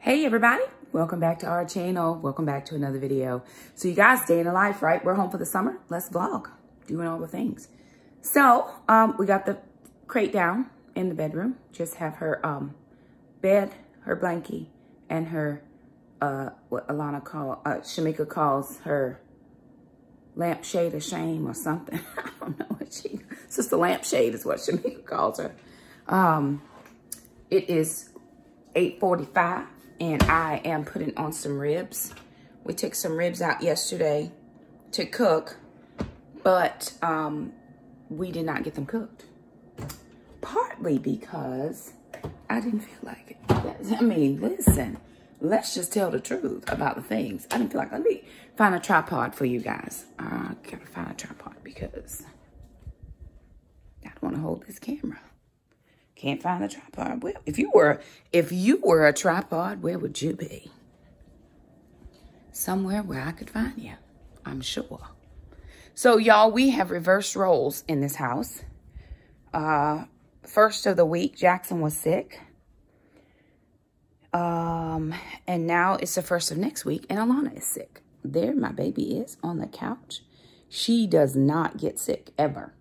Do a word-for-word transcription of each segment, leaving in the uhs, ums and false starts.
Hey everybody, welcome back to our channel. Welcome back to another video. So you guys, staying alive, right? We're home for the summer. Let's vlog, doing all the things. So um, we got the crate down in the bedroom. Just have her um, bed, her blankie, and her, uh, what Alana call, uh, Shemika calls her lampshade of shame or something. I don't know what she, it's just a lampshade is what Shemika calls her. Um, it is eight forty-five. And I am putting on some ribs. We took some ribs out yesterday to cook, but um, we did not get them cooked. Partly because I didn't feel like it. That's, I mean, listen, let's just tell the truth about the things. I didn't feel like, let me find a tripod for you guys. I gotta find a tripod because I don't wanna hold this camera. Can't find a tripod. Well, if you were, if you were a tripod, where would you be? Somewhere where I could find you, I'm sure. So y'all, we have reversed roles in this house. Uh, first of the week, Jackson was sick. Um, and now it's the first of next week and Alana is sick. There my baby is on the couch. She does not get sick ever.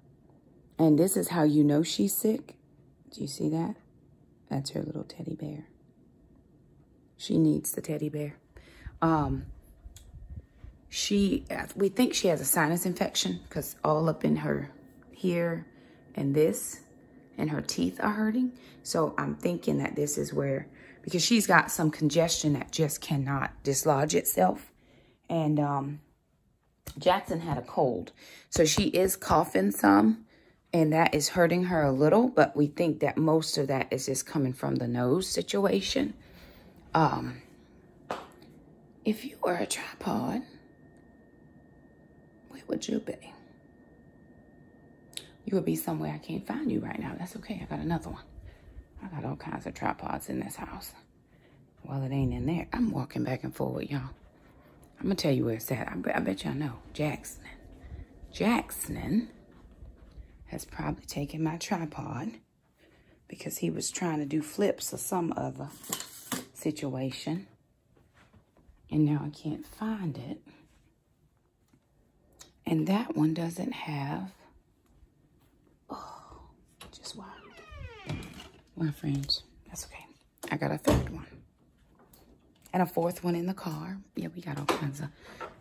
And this is how you know she's sick. Do you see that? That's her little teddy bear. She needs the teddy bear. Um, she, we think she has a sinus infection because all up in her here and this and her teeth are hurting. So I'm thinking that this is where, because she's got some congestion that just cannot dislodge itself. And um, Jackson had a cold. So she is coughing some. And that is hurting her a little, but we think that most of that is just coming from the nose situation. Um, if you were a tripod, where would you be? You would be somewhere I can't find you right now. That's okay, I got another one. I got all kinds of tripods in this house. Well, it ain't in there. I'm walking back and forward, y'all. I'm gonna tell you where it's at. I bet, I bet y'all know, Jackson. Jackson has probably taken my tripod because he was trying to do flips or some other situation. And now I can't find it. And that one doesn't have, oh, just wild. My friends, that's okay. I got a third one. And a fourth one in the car. Yeah, we got all kinds of,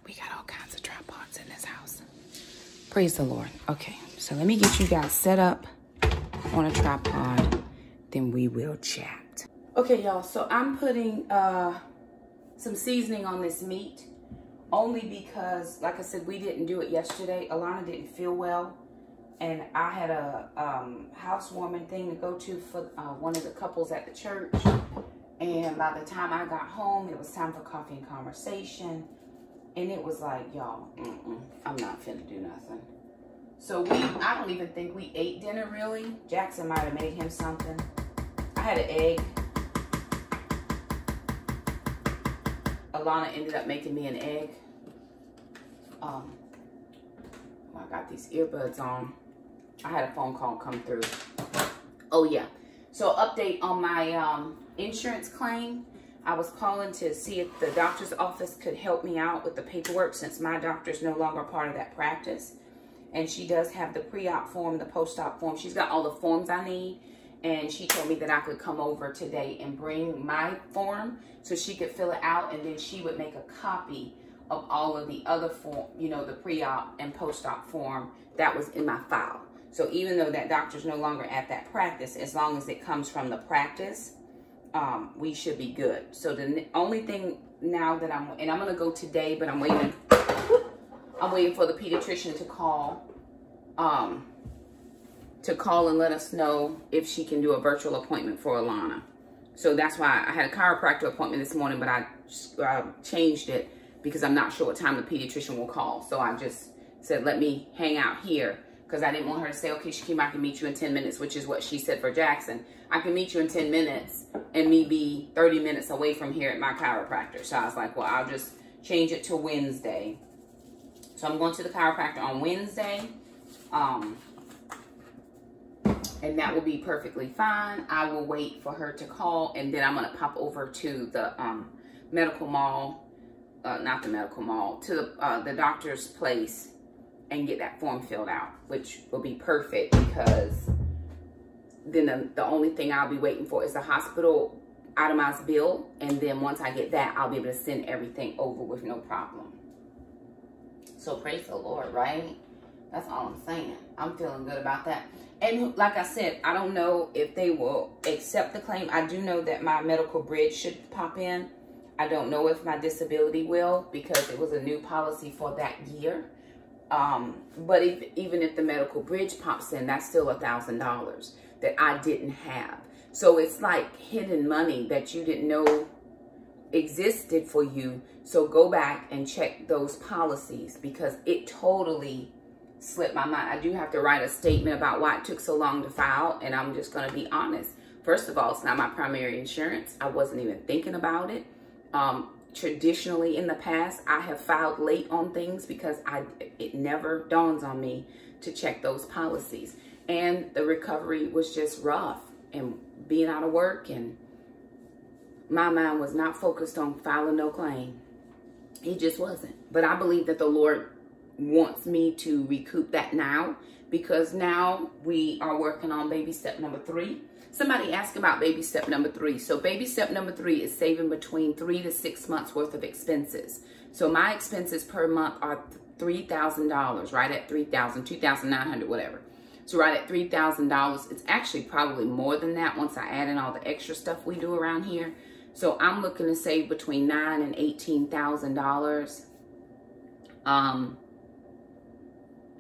we got all kinds of tripods in this house. Praise the Lord. Okay, so let me get you guys set up on a tripod, then we will chat. Okay, y'all, so I'm putting uh, some seasoning on this meat only because, like I said, we didn't do it yesterday. Alana didn't feel well, and I had a um, housewarming thing to go to for uh, one of the couples at the church, and by the time I got home, it was time for coffee and conversation. And it was like, y'all, mm-mm, I'm not finna do nothing. So we, I don't even think we ate dinner, really. Jackson might have made him something. I had an egg. Alana ended up making me an egg. Um, well, I got these earbuds on. I had a phone call come through. Oh, yeah. So update on my um, insurance claim. I was calling to see if the doctor's office could help me out with the paperwork since my doctor's no longer part of that practice. And she does have the pre-op form, the post-op form. She's got all the forms I need. And she told me that I could come over today and bring my form so she could fill it out. And then she would make a copy of all of the other form, you know, the pre-op and post-op form that was in my file. So even though that doctor's no longer at that practice, as long as it comes from the practice, Um, we should be good. So the only thing now that I'm, and I'm going to go today, but I'm waiting, I'm waiting for the pediatrician to call, um, to call and let us know if she can do a virtual appointment for Alana. So that's why I had a chiropractor appointment this morning, but I, I changed it because I'm not sure what time the pediatrician will call. So I just said, let me hang out here. Because I didn't want her to say, okay, Shakim, I can meet you in ten minutes, which is what she said for Jackson. I can meet you in ten minutes and me be thirty minutes away from here at my chiropractor. So I was like, well, I'll just change it to Wednesday. So I'm going to the chiropractor on Wednesday. Um, and that will be perfectly fine. I will wait for her to call, and then I'm gonna pop over to the um, medical mall, uh, not the medical mall, to the, uh, the doctor's place and get that form filled out, which will be perfect, because then the, the only thing I'll be waiting for is the hospital itemized bill, and then once I get that, I'll be able to send everything over with no problem. So praise the Lord, right? That's all I'm saying. I'm feeling good about that. And like I said, I don't know if they will accept the claim. I do know that my medical bridge should pop in. I don't know if my disability will, because it was a new policy for that year. Um, but if, even if the medical bridge pops in, that's still a thousand dollars that I didn't have. So it's like hidden money that you didn't know existed for you. So go back and check those policies, because it totally slipped my mind. I do have to write a statement about why it took so long to file, and I'm just going to be honest. First of all, it's not my primary insurance. I wasn't even thinking about it. Um, traditionally in the past, I have filed late on things because I it never dawns on me to check those policies. And the recovery was just rough, and being out of work, and my mind was not focused on filing no claim. It just wasn't. But I believe that the Lord wants me to recoup that now, because now we are working on baby step number three. Somebody asked about baby step number three. So baby step number three is saving between three to six months worth of expenses. So my expenses per month are three thousand dollars, right at three thousand, two thousand nine hundred, whatever. So right at three thousand dollars, it's actually probably more than that once I add in all the extra stuff we do around here. So I'm looking to save between nine and eighteen thousand dollars. Um,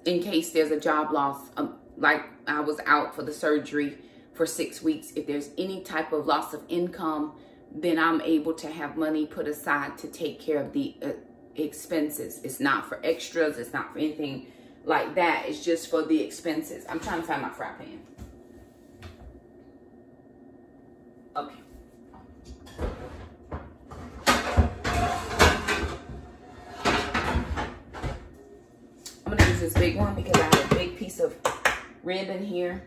in case there's a job loss, um, like I was out for the surgery for six weeks. If there's any type of loss of income, then I'm able to have money put aside to take care of the uh, expenses. It's not for extras. It's not for anything like that. It's just for the expenses. I'm trying to find my fry pan. Okay. This big one, because I have a big piece of rib in here.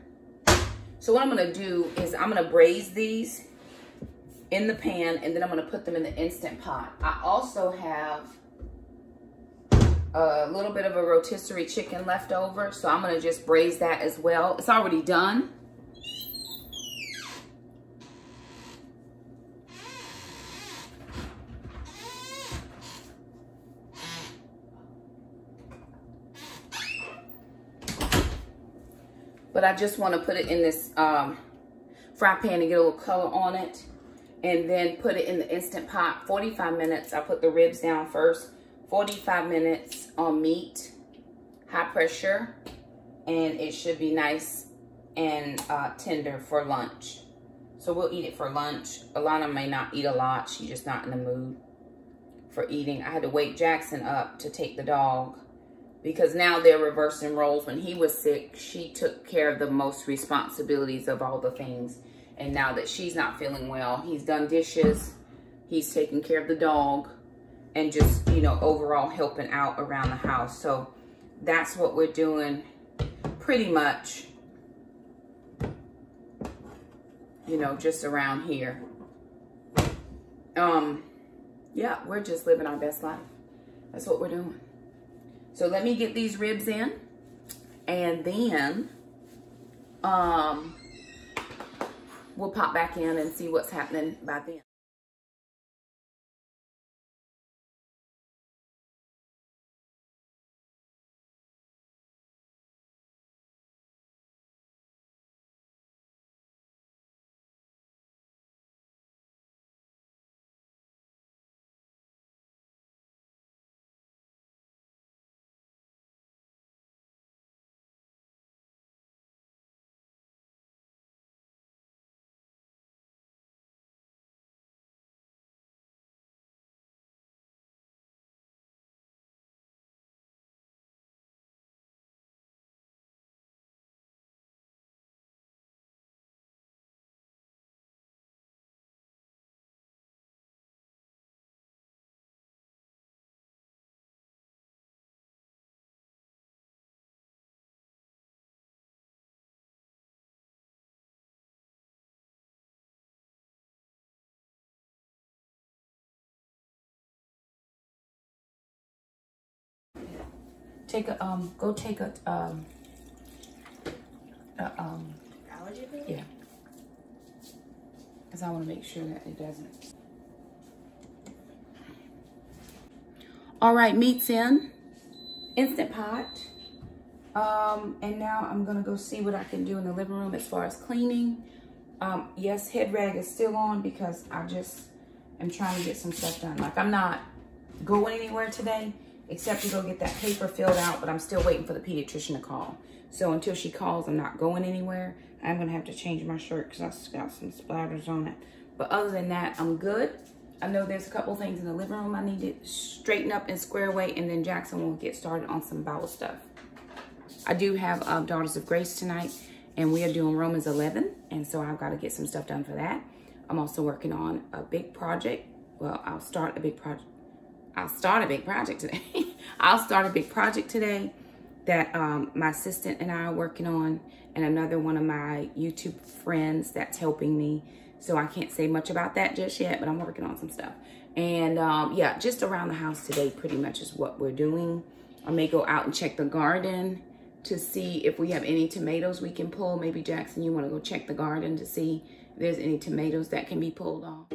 So what I'm going to do is I'm going to braise these in the pan, and then I'm going to put them in the Instant Pot. I also have a little bit of a rotisserie chicken left over, so I'm going to just braise that as well. It's already done. But I just want to put it in this um, fry pan and get a little color on it, and then put it in the Instant Pot. forty-five minutes. I put the ribs down first. forty-five minutes on meat, high pressure, and it should be nice and uh, tender for lunch. So we'll eat it for lunch. Alana may not eat a lot. She's just not in the mood for eating. I had to wake Jackson up to take the dog, because now they're reversing roles. When he was sick, she took care of the most responsibilities of all the things. And now that she's not feeling well, he's done dishes, he's taking care of the dog, and just, you know, overall helping out around the house. So that's what we're doing pretty much, you know, just around here. Um, yeah, we're just living our best life. That's what we're doing. So let me get these ribs in, and then um, we'll pop back in and see what's happening by then. Take a, um, go take a, um, a, um, allergy pill? Yeah. Because I want to make sure that it doesn't. All right, meat's in. Instant Pot. Um, and now I'm going to go see what I can do in the living room as far as cleaning. Um, yes, head rag is still on because I just am trying to get some stuff done. Like, I'm not going anywhere today except to go get that paper filled out, but I'm still waiting for the pediatrician to call. So until she calls, I'm not going anywhere. I'm going to have to change my shirt because I got some splatters on it. But other than that, I'm good. I know there's a couple things in the living room I need to straighten up and square away, and then Jackson will get started on some Bible stuff. I do have uh, Daughters of Grace tonight, and we are doing Romans eleven, and so I've got to get some stuff done for that. I'm also working on a big project. Well, I'll start a big project. I'll start a big project today. I'll start a big project today that um, my assistant and I are working on, and another one of my YouTube friends that's helping me. So I can't say much about that just yet, but I'm working on some stuff. And um, yeah, just around the house today pretty much is what we're doing. I may go out and check the garden to see if we have any tomatoes we can pull. Maybe Jackson, you wanna go check the garden to see if there's any tomatoes that can be pulled off.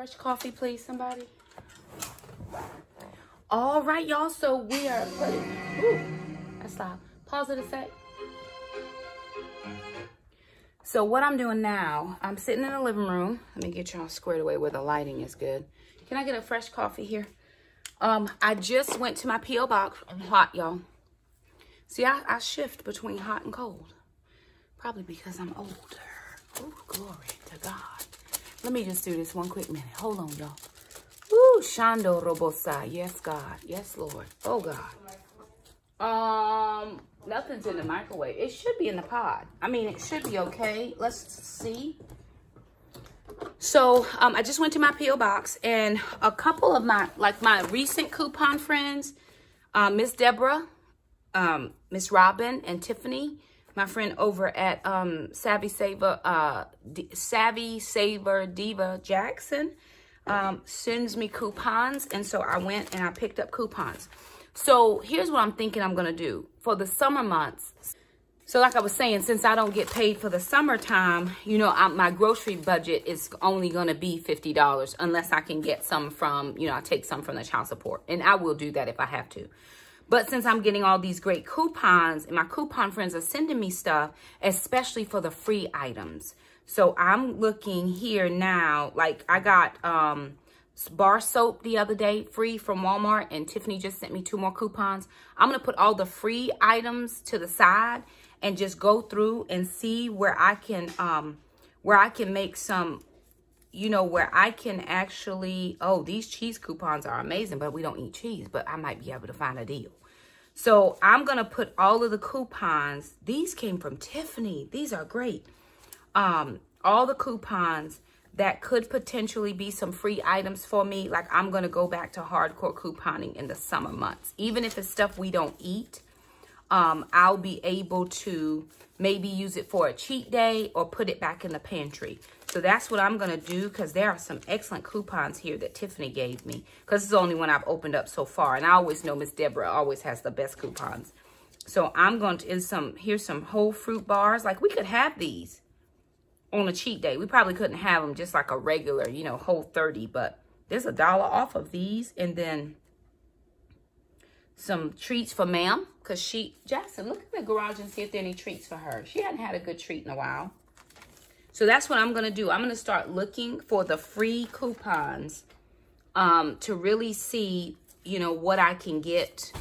fresh coffee, please, somebody? All right, y'all, so we are putting, ooh, I stopped. Pause it a sec. So what I'm doing now, I'm sitting in the living room. Let me get y'all squared away where the lighting is good. Can I get a fresh coffee here? Um, I just went to my P O box. I'm hot, y'all. See, I, I shift between hot and cold. Probably because I'm older. Ooh, glory to God. Let me just do this one quick minute. Hold on, y'all. Ooh, Shando Robosa. Yes, God. Yes, Lord. Oh, God. Um, nothing's in the microwave. It should be in the pod. I mean, it should be okay. Let's see. So, um, I just went to my P O box, and a couple of my, like my recent coupon friends, uh, Miss Deborah, um, Miss Robin, and Tiffany, my friend over at um, Savvy Saver, uh, D Savvy Saver Diva Jackson, um, sends me coupons, and so I went and I picked up coupons. So here's what I'm thinking I'm gonna do for the summer months. So like I was saying, since I don't get paid for the summertime, you know, I, my grocery budget is only gonna be fifty dollars unless I can get some from, you know, I take some from the child support, and I will do that if I have to. But since I'm getting all these great coupons, and my coupon friends are sending me stuff, especially for the free items. So I'm looking here now, like I got um, bar soap the other day, free from Walmart, and Tiffany just sent me two more coupons. I'm gonna put all the free items to the side and just go through and see where I can, um, where I can make some, you know, where I can actually, oh, these cheese coupons are amazing, but we don't eat cheese, but I might be able to find a deal. So I'm going to put all of the coupons. These came from Tiffany. These are great. Um, all the coupons that could potentially be some free items for me. Like, I'm going to go back to hardcore couponing in the summer months. Even if it's stuff we don't eat, um, I'll be able to maybe use it for a cheat day or put it back in the pantry. So that's what I'm going to do, because there are some excellent coupons here that Tiffany gave me, because it's the only one I've opened up so far. And I always know Miss Deborah always has the best coupons. So I'm going to, in some, here's some whole fruit bars. Like, we could have these on a cheat day. We probably couldn't have them just like a regular, you know, Whole thirty. But there's a dollar off of these. And then some treats for ma'am, because she, Jackson, look in the garage and see if there are any treats for her. She hadn't had a good treat in a while. So that's what I'm going to do. I'm going to start looking for the free coupons um, to really see, you know, what I can get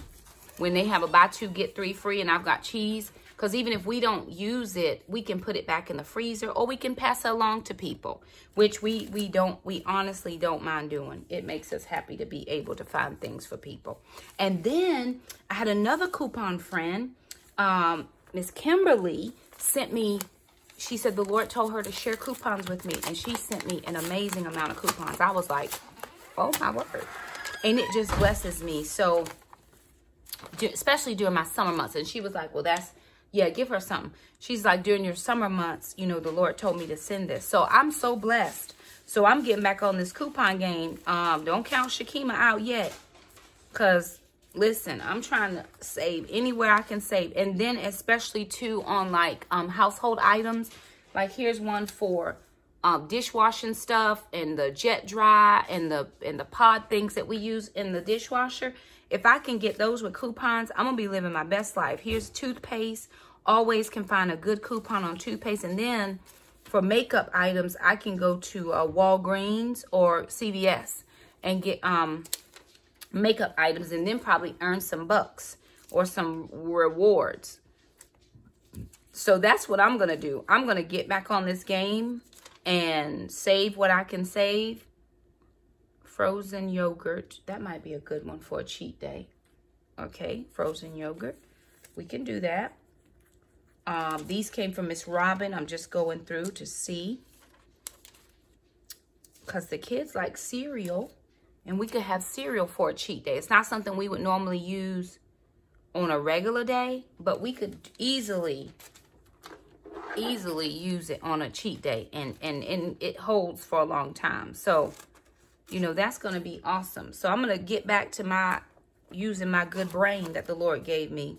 when they have a buy two, get three free, and I've got cheese. Because even if we don't use it, we can put it back in the freezer, or we can pass it along to people, which we, we don't, we honestly don't mind doing. It makes us happy to be able to find things for people. And then I had another coupon friend, um, Miss Kimberly, sent me, she said the Lord told her to share coupons with me, and she sent me an amazing amount of coupons. I was like, oh my word. And it just blesses me. So, especially during my summer months. And she was like, well, that's, yeah, give her something. She's like, during your summer months, you know, the Lord told me to send this. So I'm so blessed. So I'm getting back on this coupon game. Um, don't count Shakima out yet, because listen, I'm trying to save anywhere I can save. And then especially too on like um, household items. Like, here's one for um, dishwashing stuff, and the jet dry, and the, and the pod things that we use in the dishwasher. If I can get those with coupons, I'm going to be living my best life. Here's toothpaste. Always can find a good coupon on toothpaste. And then for makeup items, I can go to uh, Walgreens or C V S and get um, makeup items, and then probably earn some bucks or some rewards. So that's what I'm going to do. I'm going to get back on this game and save what I can save. Frozen yogurt. That might be a good one for a cheat day. Okay, frozen yogurt. We can do that. Um, these came from Miss Robin. I'm just going through to see, because the kids like cereal, and we could have cereal for a cheat day. It's not something we would normally use on a regular day, but we could easily, easily use it on a cheat day, and, and, and it holds for a long time. So, you know, that's going to be awesome. So I'm going to get back to my, using my good brain that the Lord gave me.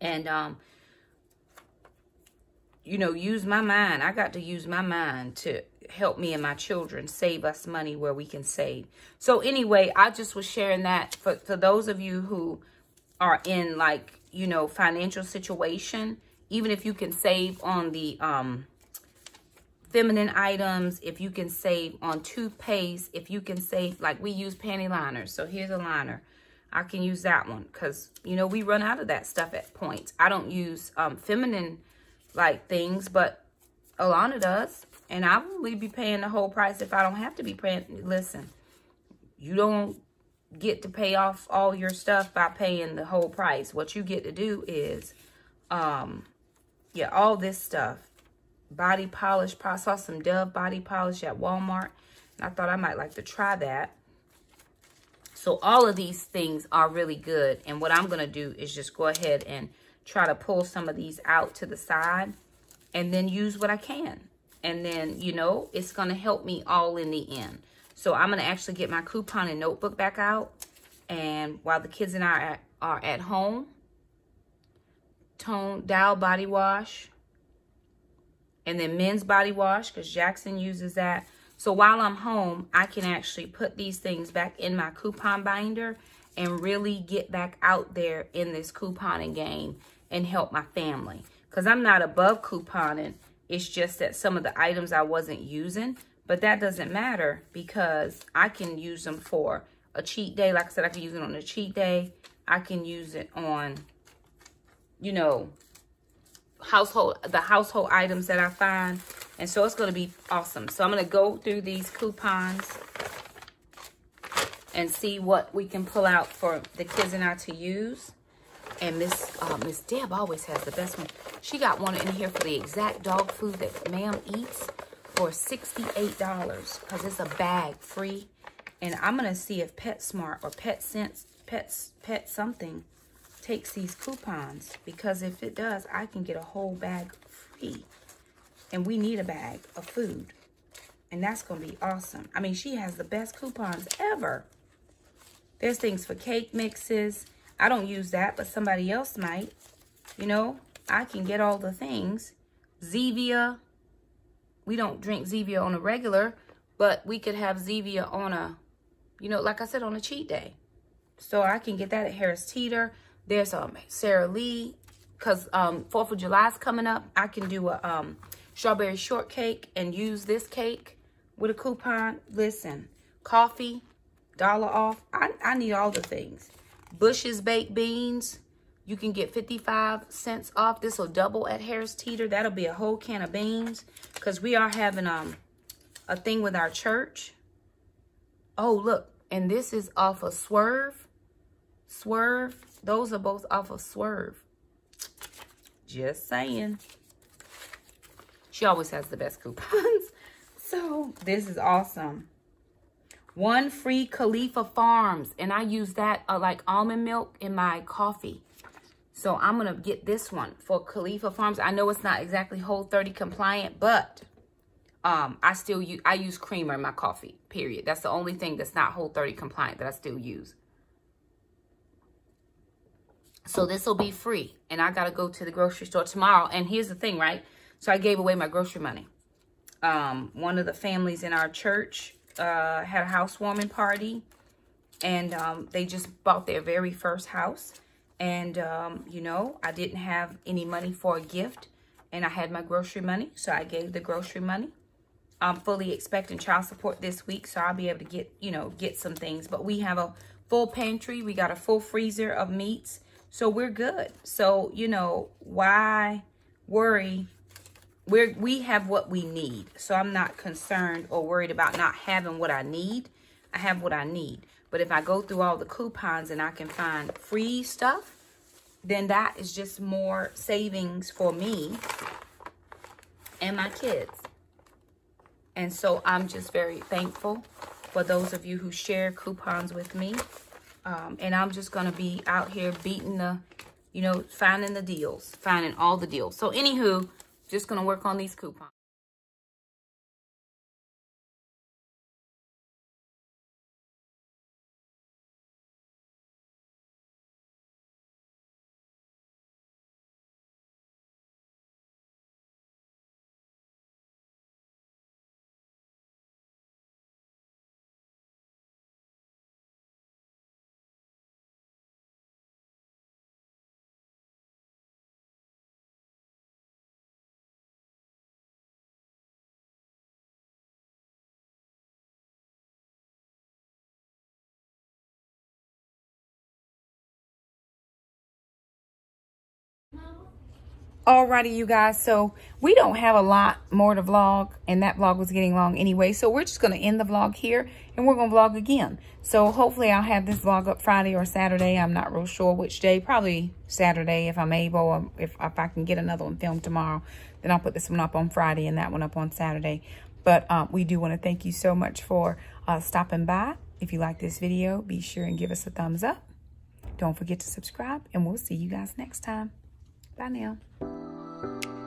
And, um, you know, use my mind. I got to use my mind to help me and my children save us money where we can save. So anyway, I just was sharing that for, for those of you who are in, like, you know, financial situation, even if you can save on the um, feminine items, if you can save on toothpaste, if you can save, like we use panty liners. So here's a liner. I can use that one because, you know, we run out of that stuff at points. I don't use um, feminine like things, but Alana does. And I will be paying the whole price if I don't have to be paying. Listen, you don't get to pay off all your stuff by paying the whole price. What you get to do is, um, yeah, all this stuff. Body polish. I saw some Dove body polish at Walmart. And I thought I might like to try that. So all of these things are really good. And what I'm going to do is just go ahead and try to pull some of these out to the side and then use what I can. And then, you know, it's going to help me all in the end. So I'm going to actually get my coupon and notebook back out. And while the kids and I are at, are at home, Tone Dial body wash. And then men's body wash, because Jackson uses that. So while I'm home, I can actually put these things back in my coupon binder and really get back out there in this couponing game and help my family. Because I'm not above couponing. It's just that some of the items I wasn't using, but that doesn't matter because I can use them for a cheat day. Like I said, I can use it on a cheat day. I can use it on, you know, household, the household items that I find. And so it's going to be awesome. So I'm going to go through these coupons and see what we can pull out for the kids and I to use. And Miss uh, Miss Deb always has the best one. She got one in here for the exact dog food that ma'am eats for sixty-eight dollars because it's a bag free. And I'm going to see if PetSmart or PetSense, Pets, Pet something takes these coupons, because if it does, I can get a whole bag free. And we need a bag of food. And that's going to be awesome. I mean, she has the best coupons ever. There's things for cake mixes. I don't use that, but somebody else might. You know, I can get all the things. Zevia. We don't drink Zevia on a regular, but we could have Zevia on a, you know, like I said, on a cheat day. So I can get that at Harris Teeter. There's um, Sarah Lee, because um, fourth of July is coming up. I can do a um, strawberry shortcake and use this cake with a coupon. Listen, coffee, dollar off. I, I need all the things. Bush's baked beans, you can get fifty-five cents off. This will double at Harris Teeter. That'll be a whole can of beans because we are having um a thing with our church. Oh, look, and this is off of Swerve. Swerve. Those are both off of Swerve. Just saying. She always has the best coupons. So this is awesome. One free Khalifa Farms. And I use that uh, like almond milk in my coffee. So I'm going to get this one for Khalifa Farms. I know it's not exactly Whole thirty compliant, but um, I still use, I use creamer in my coffee, period. That's the only thing that's not Whole thirty compliant that I still use. So this will be free. And I got to go to the grocery store tomorrow. And here's the thing, right? So I gave away my grocery money. Um, one of the families in our church Uh, had a housewarming party, and um, they just bought their very first house. And, um, you know, I didn't have any money for a gift, and I had my grocery money, so I gave the grocery money. I'm fully expecting child support this week, so I'll be able to get, you know, get some things. But we have a full pantry. We got a full freezer of meats, so we're good. So, you know, why worry? We're, we have what we need, so I'm not concerned or worried about not having what I need. I have what I need. But if I go through all the coupons and I can find free stuff, then that is just more savings for me and my kids. And so I'm just very thankful for those of you who share coupons with me. Um, and I'm just going to be out here beating the, you know, finding the deals, finding all the deals. So anywho, just going to work on these coupons. Alrighty, you guys, so we don't have a lot more to vlog, and that vlog was getting long anyway, so we're just going to end the vlog here, and we're going to vlog again. So hopefully I'll have this vlog up Friday or Saturday. I'm not real sure which day, probably Saturday if I'm able, or if, if I can get another one filmed tomorrow, then I'll put this one up on Friday and that one up on Saturday. But um, we do want to thank you so much for uh, stopping by. If you like this video, be sure and give us a thumbs up. Don't forget to subscribe, and we'll see you guys next time. Bye now.